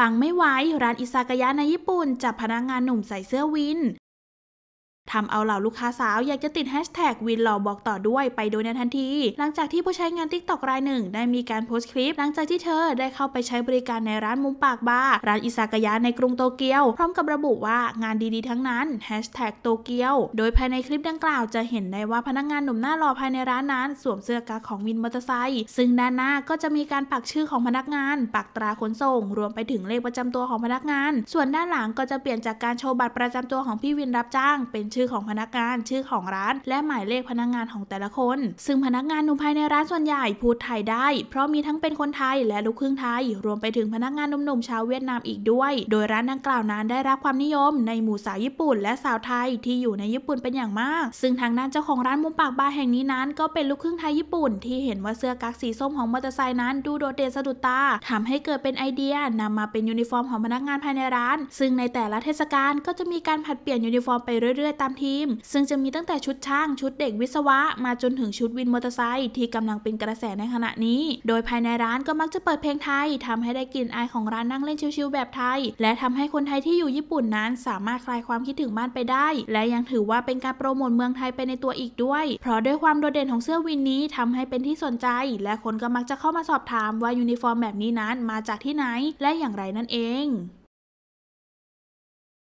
ปังไม่ไหวร้านอิซากายะในญี่ปุ่นจับพนักงานหนุ่มใส่เสื้อวินทำเอาเหล่าลูกค้าสาวอยากจะติดแฮชแท็กวินหล่อบอกต่อด้วยไปโดยในทันทีหลังจากที่ผู้ใช้งาน TikTok รายหนึ่งได้มีการโพสต์คลิปหลังจากที่เธอได้เข้าไปใช้บริการในร้านมุมปากบาร์ร้านอิซากายะในกรุงโตเกียวพร้อมกับระบุว่างานดีๆทั้งนั้นแฮชแท็กโตเกียวโดยภายในคลิปดังกล่าวจะเห็นได้ว่าพนักงานหนุ่มหน้าหล่อภายในร้านนั้นสวมเสื้อกั๊กของวินมอเตอร์ไซค์ซึ่งด้านหน้าก็จะมีการปักชื่อของพนักงานปักตราขนส่งรวมไปถึงเลขประจำตัวของพนักงานส่วนด้านหลังก็จะเปลี่ยนจากการโชว์บัตรประจำตัวของพี่วินรับจ้างเป็นชื่อของพนักงานชื่อของร้านและหมายเลขพนักงานของแต่ละคนซึ่งพนักงานหนุ่มภายในร้านส่วนใหญ่พูดไทยได้เพราะมีทั้งเป็นคนไทยและลูกครึ่งไทยรวมไปถึงพนักงานหนุ่มๆชาวเวียดนามอีกด้วยโดยร้านดังกล่าวนั้นได้รับความนิยมในหมู่สาวญี่ปุ่นและสาวไทยที่อยู่ในญี่ปุ่นเป็นอย่างมากซึ่งทางด้านเจ้าของร้านมุมปากบาร์แห่งนี้นั้นก็เป็นลูกครึ่งไทยญี่ปุ่นที่เห็นว่าเสื้อกั๊กสีส้มของมอเตอร์ไซค์นั้นดูโดดเด่นสะดุดตาทำให้เกิดเป็นไอเดียนำมาเป็นยูนิฟอร์มของพนักงานภายในร้านซึ่งในแต่ละเทศกาลก็จะมีการผัดเปลี่ยนยูนิฟอร์มไปเรื่อยตามทีมซึ่งจะมีตั้งแต่ชุดช่างชุดเด็กวิศวะมาจนถึงชุดวินมอเตอร์ไซค์ที่กำลังเป็นกระแสในขณะนี้โดยภายในร้านก็มักจะเปิดเพลงไทยทำให้ได้กลิ่นอายของร้านนั่งเล่นชิลๆแบบไทยและทำให้คนไทยที่อยู่ญี่ปุ่นนั้นสามารถคลายความคิดถึงบ้านไปได้และยังถือว่าเป็นการโปรโมทเมืองไทยไปในตัวอีกด้วยเพราะด้วยความโดดเด่นของเสื้อวินนี้ทำให้เป็นที่สนใจและคนก็มักจะเข้ามาสอบถามว่ายูนิฟอร์มแบบนี้นั้นมาจากที่ไหนและอย่างไรนั่นเอง